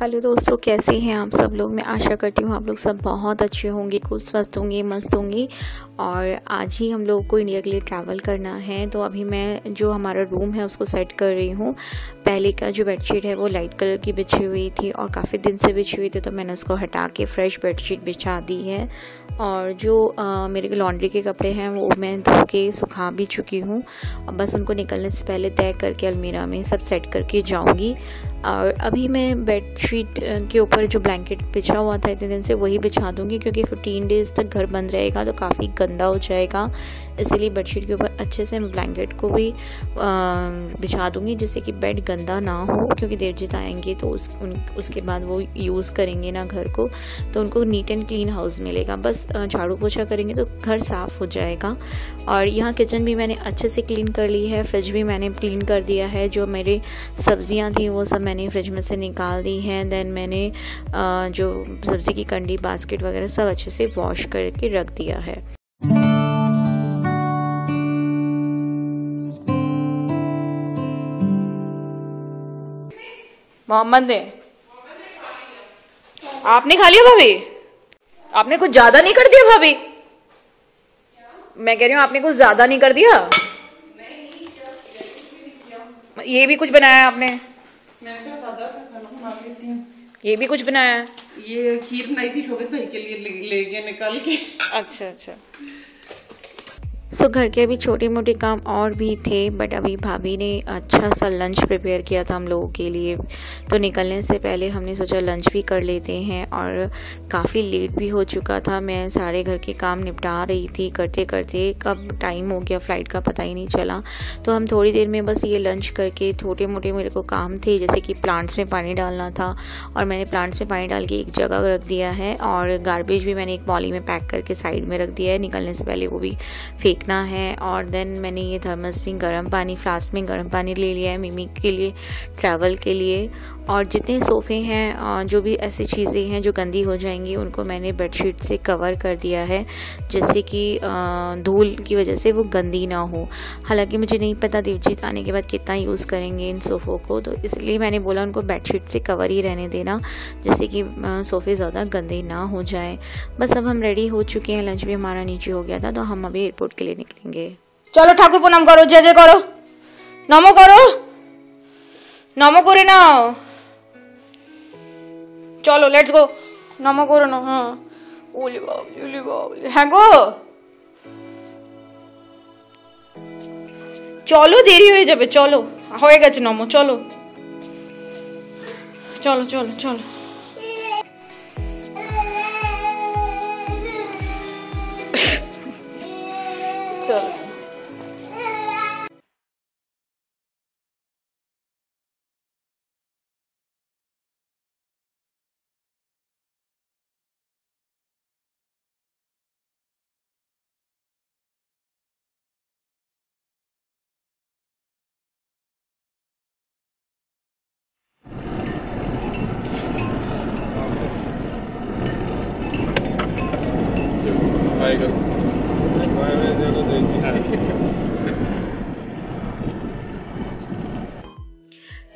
Hello दोस्तों, कैसे हैं आप सब लोग। मैं आशा करती हूँ आप लोग सब बहुत अच्छे होंगे, खुश स्वस्थ होंगे, मस्त होंगे। और आज ही हम लोगों को इंडिया के लिए ट्रैवल करना है, तो अभी मैं जो हमारा रूम है उसको सेट कर रही हूँ। पहले का जो बेडशीट है वो लाइट कलर की बिछी हुई थी और काफ़ी दिन से बिछी हुई थी, तो मैंने उसको हटा के फ्रेश बेडशीट बिछा दी है। और जो मेरे लॉन्ड्री के कपड़े हैं वो मैं धो के सुखा भी चुकी हूँ। बस उनको निकलने से पहले तय करके अलमीरा में सब सेट करके जाऊँगी। और अभी मैं बेडशीट के ऊपर जो ब्लैंकेट बिछा हुआ था इतने दिन से वही बिछा दूंगी, क्योंकि 15 डेज़ तक घर बंद रहेगा तो काफ़ी गंदा हो जाएगा। इसलिए बेडशीट के ऊपर अच्छे से ब्लैंकेट को भी बिछा दूंगी, जिससे कि बेड गंदा ना हो, क्योंकि देवजीत आएंगे तो उसके बाद वो यूज़ करेंगे ना घर को, तो उनको नीट एंड क्लीन हाउस मिलेगा। बस झाड़ू पोछा करेंगे तो घर साफ़ हो जाएगा। और यहाँ किचन भी मैंने अच्छे से क्लीन कर ली है, फ्रिज भी मैंने क्लीन कर दिया है। जो मेरे सब्जियाँ थी वो सब मैंने फ्रिज में से निकाल दी है। देन मैंने जो सब्ज़ी की कंडी, बास्केट वगैरह सब अच्छे से वॉश करके रख दिया है। मोहम्मद ने आपने खा लिया भाभी? आपने कुछ ज्यादा नहीं कर दिया भाभी? मैं कह रही हूँ आपने कुछ ज्यादा नहीं कर दिया? ये भी कुछ बनाया आपने? ये भी कुछ बनाया है? ये खीर बनाई थी शोभित भाई के लिए, ले गया निकाल के। अच्छा अच्छा। सो घर के अभी छोटे मोटे काम और भी थे, बट अभी भाभी ने अच्छा सा लंच प्रिपेयर किया था हम लोगों के लिए, तो निकलने से पहले हमने सोचा लंच भी कर लेते हैं। और काफ़ी लेट भी हो चुका था, मैं सारे घर के काम निपटा रही थी करते करते कब टाइम हो गया फ़्लाइट का पता ही नहीं चला। तो हम थोड़ी देर में बस ये लंच करके, छोटे मोटे मेरे को काम थे जैसे कि प्लांट्स में पानी डालना था, और मैंने प्लांट्स में पानी डाल के एक जगह रख दिया है। और गार्बेज भी मैंने एक पॉली में पैक करके साइड में रख दिया है, निकलने से पहले वो भी फेंक है। और देन मैंने ये थर्मस में गर्म पानी, फ्लास्क में गर्म पानी ले लिया है मिमी के लिए, ट्रैवल के लिए। और जितने सोफ़े हैं, जो भी ऐसी चीज़ें हैं जो गंदी हो जाएंगी, उनको मैंने बेडशीट से कवर कर दिया है, जैसे कि धूल की वजह से वो गंदी ना हो। हालांकि मुझे नहीं पता देवजीत आने के बाद कितना यूज़ करेंगे इन सोफ़ों को, तो इसलिए मैंने बोला उनको बेडशीट से कवर ही रहने देना, जैसे कि सोफ़े ज़्यादा गंदे ना हो जाए। बस अब हम रेडी हो चुके हैं, लंच भी हमारा नीचे हो गया था, तो हम अभी एयरपोर्ट के लिए निकलेंगे। चलो ठाकुर पूनम करो, जय जय करो, नमो करो, नमो करे ना, चलो लेट्स गो, नमो करो ना। हाँ ओली बाबली है गो, चलो देरी हो जाए, चलो होएगा नमो, चलो चलो चलो चलो।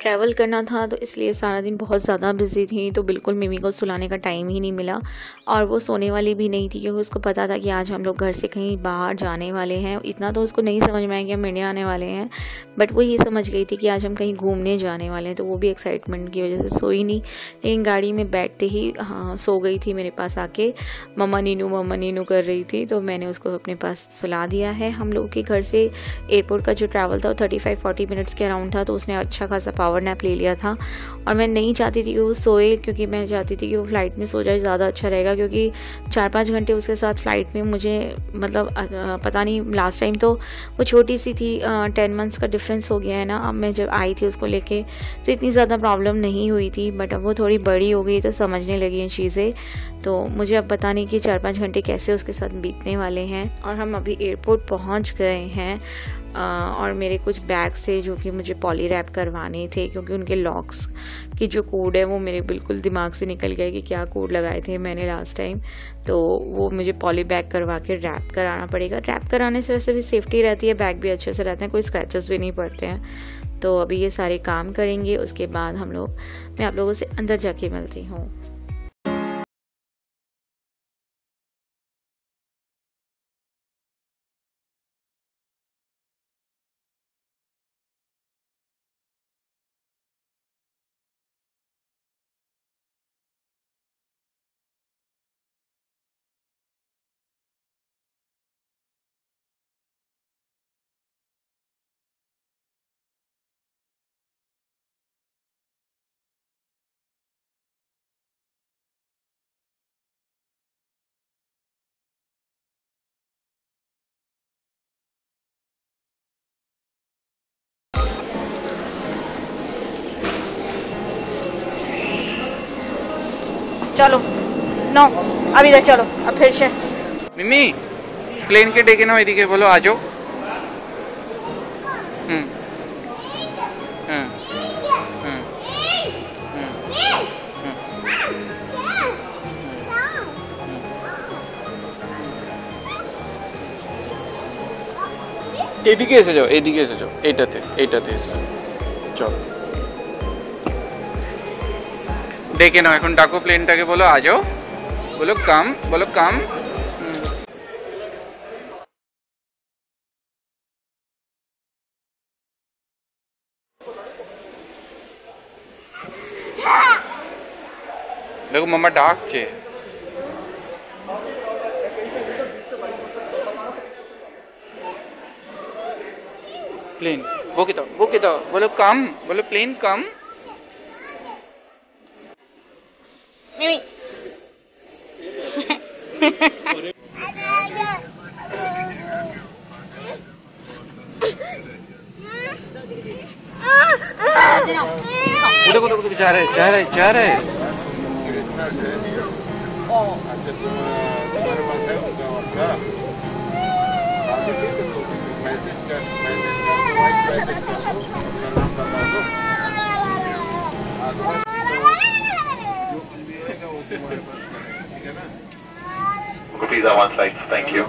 ट्रैवल करना था तो इसलिए सारा दिन बहुत ज़्यादा बिजी थी, तो बिल्कुल मिमी को सुलाने का टाइम ही नहीं मिला। और वो सोने वाली भी नहीं थी, क्योंकि उसको पता था कि आज हम लोग घर से कहीं बाहर जाने वाले हैं। इतना तो उसको नहीं समझ में आया कि हम इंडिया आने वाले हैं, बट वो ये समझ गई थी कि आज हम कहीं घूमने जाने वाले हैं, तो वो भी एक्साइटमेंट की वजह से सोई नहीं। लेकिन गाड़ी में बैठते ही सो गई थी, मेरे पास आके मम्मा नीनू कर रही थी, तो मैंने उसको अपने पास सुला दिया है। हम लोगों के घर से एयरपोर्ट का जो ट्रैवल था वो 35-40 मिनट्स के अराउंड था, तो उसने अच्छा खासा पावर नैप ले लिया था। और मैं नहीं चाहती थी कि वो सोए, क्योंकि मैं चाहती थी कि वो फ़्लाइट में सो जाए, ज़्यादा अच्छा रहेगा, क्योंकि 4-5 घंटे उसके साथ फ़्लाइट में मुझे मतलब पता नहीं। लास्ट टाइम तो वो छोटी सी थी, 10 मंथ्स का डिफरेंस हो गया है ना, अब मैं जब आई थी उसको लेके तो इतनी ज़्यादा प्रॉब्लम नहीं हुई थी, बट अब वो थोड़ी बड़ी हो गई तो समझने लगी हैं चीज़ें। तो मुझे अब पता नहीं कि 4-5 घंटे कैसे उसके साथ बीतने वाले हैं। और हम अभी एयरपोर्ट पहुँच गए हैं, और मेरे कुछ बैग्स थे जो कि मुझे पॉली रैप करवाने थे, क्योंकि उनके लॉक्स की जो कोड है वो मेरे बिल्कुल दिमाग से निकल गया कि क्या कोड लगाए थे मैंने लास्ट टाइम, तो वो मुझे पॉली बैग करवा के रैप कराना पड़ेगा। रैप कराने से वैसे भी सेफ्टी रहती है, बैग भी अच्छे से रहते हैं, कोई स्क्रैचेस भी नहीं पड़ते हैं। तो अभी ये सारे काम करेंगे, उसके बाद मैं आप लोगों से अंदर जाके मिलती हूँ। चलो नो अब इधर चलो, अब फिर से मिमी प्लेन के डेके ना इधर बोलो आ जाओ। এদিকে এসে যাও, এদিকে এসে যাও, এটাতে এটাতে এসে চলো। देखे ना एन डाको प्लेन टाके बोलो आ जाओ, बोलो कम, बोलो कम। देखो मम्मा डाक चे प्लेन वो कितो बोलो कम, बोलो प्लेन कम। जा रहे Please on one side, thank you.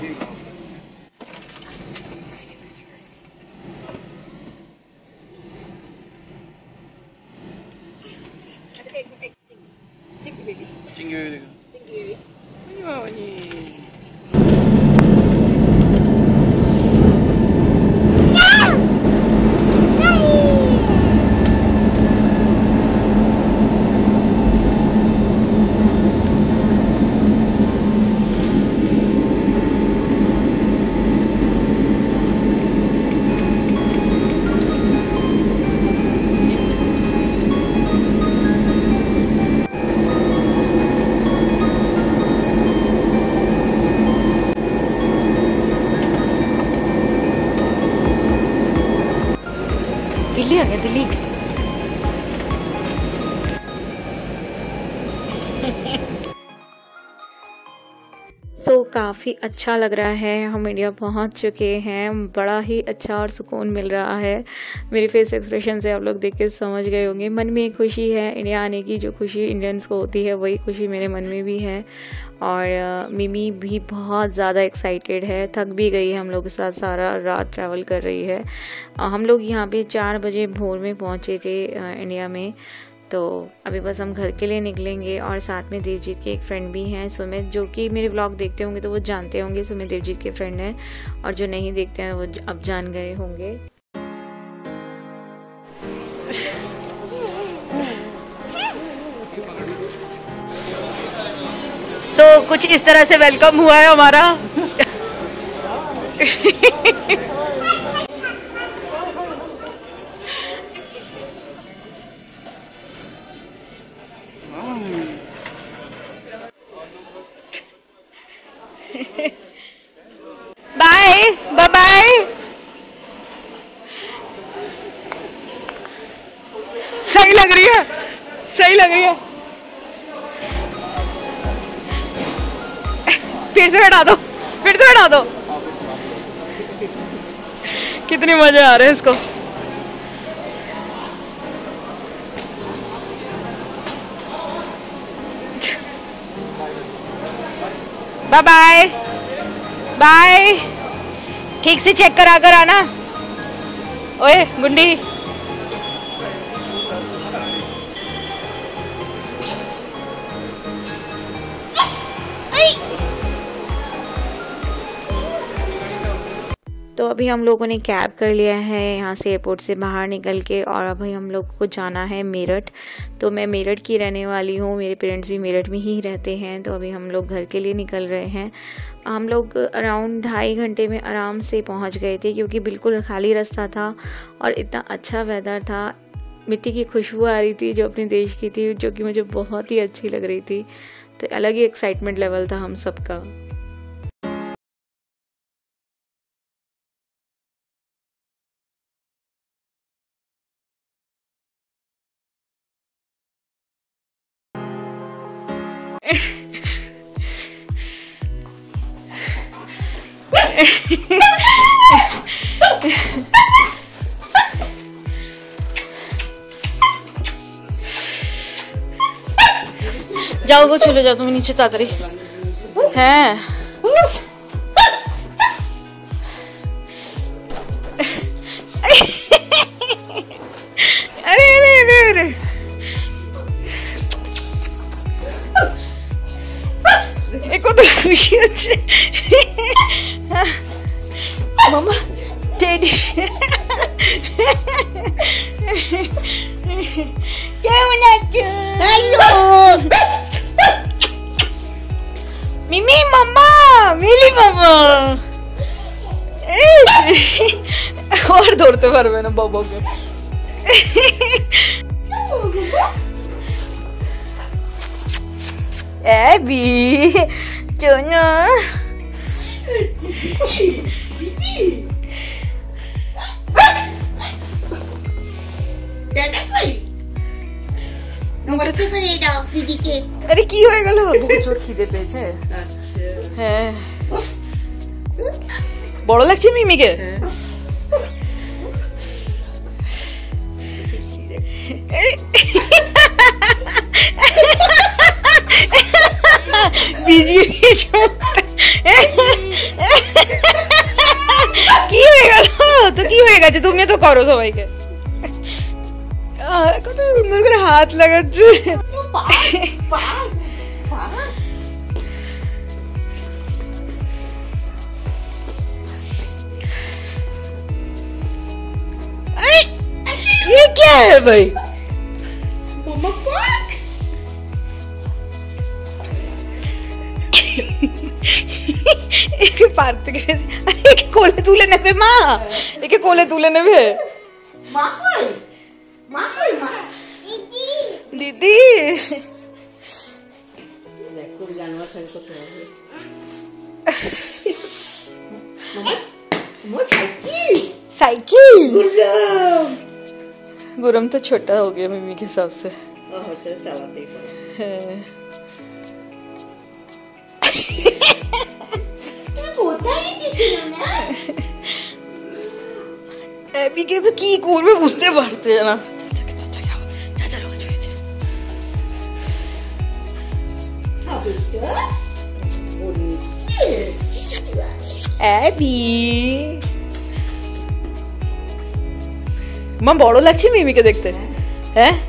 तो काफ़ी अच्छा लग रहा है, हम इंडिया पहुंच चुके हैं। बड़ा ही अच्छा और सुकून मिल रहा है। मेरे फेस एक्सप्रेशन से आप लोग देख के समझ गए होंगे। मन में एक खुशी है, इंडिया आने की जो खुशी इंडियंस को होती है वही खुशी मेरे मन में भी है। और मिमी भी बहुत ज़्यादा एक्साइटेड है, थक भी गई है, हम लोग के साथ सारा रात ट्रैवल कर रही है। हम लोग यहाँ पर 4 बजे भोर में पहुँचे थे इंडिया में। तो अभी बस हम घर के लिए निकलेंगे। और साथ में देवजीत के एक फ्रेंड भी हैं सुमित, जो कि मेरे व्लॉग देखते होंगे तो वो जानते होंगे सुमित देवजीत के फ्रेंड हैं, और जो नहीं देखते हैं वो अब जान गए होंगे। तो कुछ इस तरह से वेलकम हुआ है हमारा। सही लग रही है। फिर से बैठा दो। कितने मजे आ रहे हैं इसको। Bye bye bye. ठीक से चेक करा कर आना। ओए गुंडी तो अभी हम लोगों ने कैब कर लिया है यहाँ से एयरपोर्ट से बाहर निकल के, और अभी हम लोग को जाना है मेरठ। तो मैं मेरठ की रहने वाली हूँ, मेरे पेरेंट्स भी मेरठ में ही रहते हैं। तो अभी हम लोग घर के लिए निकल रहे हैं। हम लोग अराउंड 2.5 घंटे में आराम से पहुँच गए थे, क्योंकि बिल्कुल खाली रास्ता था और इतना अच्छा वेदर था। मिट्टी की खुशबू आ रही थी जो अपने देश की थी, जो कि मुझे बहुत ही अच्छी लग रही थी। तो अलग ही एक्साइटमेंट लेवल था हम सबका। जाओ वो चले जाओ, तुम्हें नीचे तातरी हैं। अरे अरे अरे एक तो खुशी अच्छी मम्मा टेडी क्यों ना तू हेलो मिमी मम्मा मिली मम्मा और दौड़ते भर में ना बाबो के एबी चुना अरे की होएगा लो चोर खिदे पेचे हैं बड़ो लगे मिमी के बीजी की होएगा लो तो की होएगा जो तुमने तो करो सबाई के तो हाथ लगा ये क्या है भाई एक पार्क एक कोले तूले ने पे माँ एक कोले तूले ने पे माँ दीदी साइकिल गुरम तो छोटा हो गया मिमी के हिसाब से। एबी के तो की कूर में घुसते बढ़ते है ना। एबी मां बड़ो लगे मिमी के देखते हैं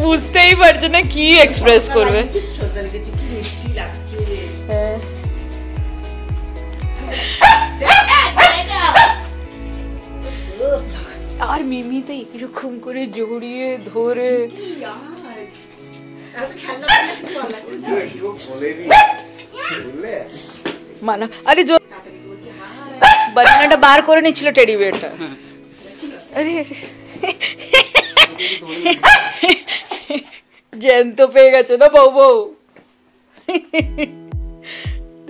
बुझते ही पड़े ना की एक्सप्रेस करवे আর মিমি তো এরকম করে জড়িয়ে ধরে यार এত খেলনা কিছু वाला ছিল বলেনি বললে মানে আরে জো বানানাটা বার করে নিছিল টেডি বেয়ারটা আরে জেন তো পেয়ে গেছে না বউ বউ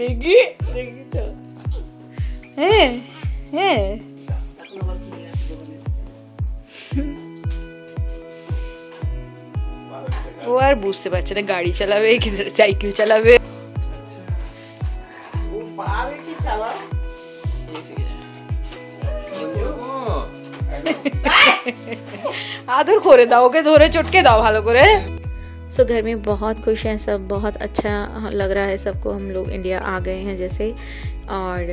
দেখি দেখি তো হ্যাঁ হ্যাঁ वो यार बूझते बच्चे ने गाड़ी चलावे किधर साइकिल चलावे वो फारे की चला आदर खोरे दाओ के धोरे चुटके दाओ भालो करे। सो घर में बहुत खुश हैं सब, बहुत अच्छा लग रहा है सबको। हम लोग इंडिया आ गए हैं जैसे और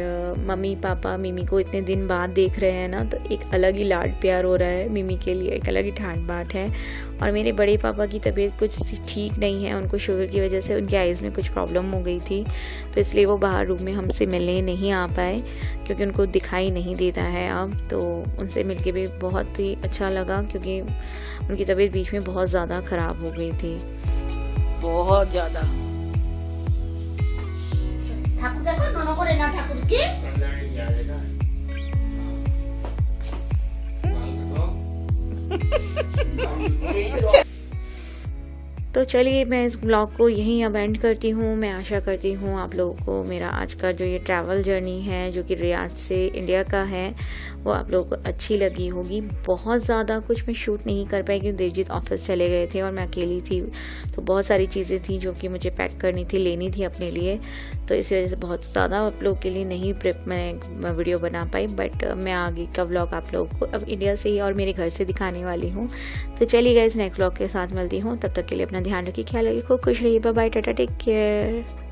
मम्मी पापा मिमी को इतने दिन बाद देख रहे हैं ना, तो एक अलग ही लाड प्यार हो रहा है मिमी के लिए, एक अलग ही ठाट बाट है। और मेरे बड़े पापा की तबीयत कुछ ठीक नहीं है, उनको शुगर की वजह से उनकी आइज़ में कुछ प्रॉब्लम हो गई थी, तो इसलिए वो बाहर रूम में हमसे मिलने नहीं आ पाए क्योंकि उनको दिखाई नहीं देता है अब। तो उनसे मिल के भी बहुत ही अच्छा लगा क्योंकि उनकी तबीयत बीच में बहुत ज़्यादा ख़राब हो गई थी, बहुत ज़्यादा। तो चलिए मैं इस ब्लॉग को यहीं अब एंड करती हूँ। मैं आशा करती हूँ आप लोगों को मेरा आज का जो ये ट्रैवल जर्नी है जो कि रियाद से इंडिया का है वो आप लोगों को अच्छी लगी होगी। बहुत ज़्यादा कुछ मैं शूट नहीं कर पाई क्योंकि देवजीत ऑफिस चले गए थे और मैं अकेली थी, तो बहुत सारी चीज़ें थी जो कि मुझे पैक करनी थी, लेनी थी अपने लिए, तो इस वजह से बहुत ज़्यादा आप लोगों के लिए नहीं प्रेप मैं वीडियो बना पाई। बट मैं आगे का व्लॉग आप लोगों को अब इंडिया से ही और मेरे घर से दिखाने वाली हूँ। तो चलिए गाइस नेक्स्ट व्लॉग के साथ मिलती हूँ, तब तक के लिए अपना ध्यान रखिए, ख्याल रखिए, खूब खुश रहिए, bye bye, tata, take care.